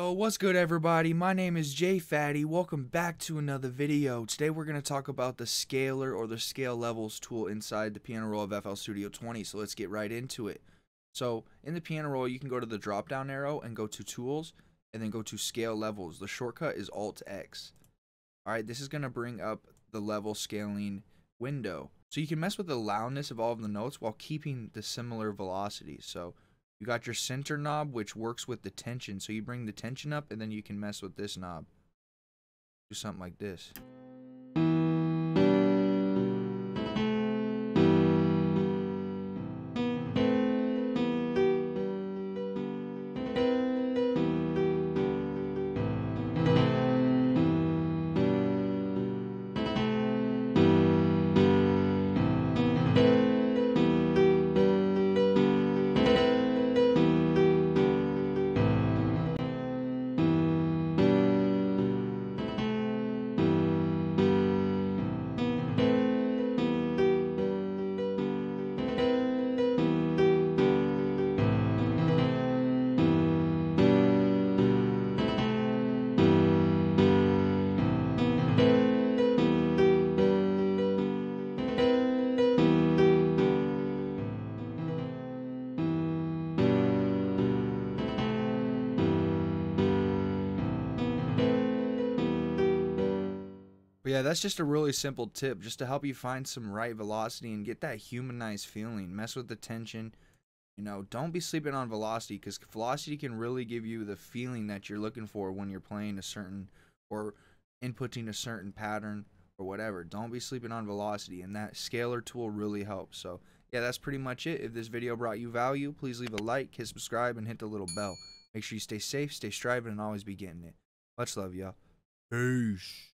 Yo, what's good everybody? My name is Jay Fatty. Welcome back to another video. Today we're going to talk about the scaler or the scale levels tool inside the piano roll of FL Studio 20. So let's get right into it. So in the piano roll, you can go to the drop down arrow and go to tools and then go to scale levels. The shortcut is Alt X. Alright, this is going to bring up the level scaling window. So you can mess with the loudness of all of the notes while keeping the similar velocities. So you got your center knob, which works with the tension. So you bring the tension up, and then you can mess with this knob. Do something like this. Yeah, that's just a really simple tip just to help you find some right velocity and get that humanized feeling. Mess with the tension. You know, don't be sleeping on velocity, because velocity can really give you the feeling that you're looking for when you're playing a certain or inputting a certain pattern or whatever. Don't be sleeping on velocity, and that scaler tool really helps. So yeah, that's pretty much it. If this video brought you value, please leave a like, hit subscribe, and hit the little bell. Make sure you stay safe, stay striving, and always be getting it. Much love, y'all. Peace.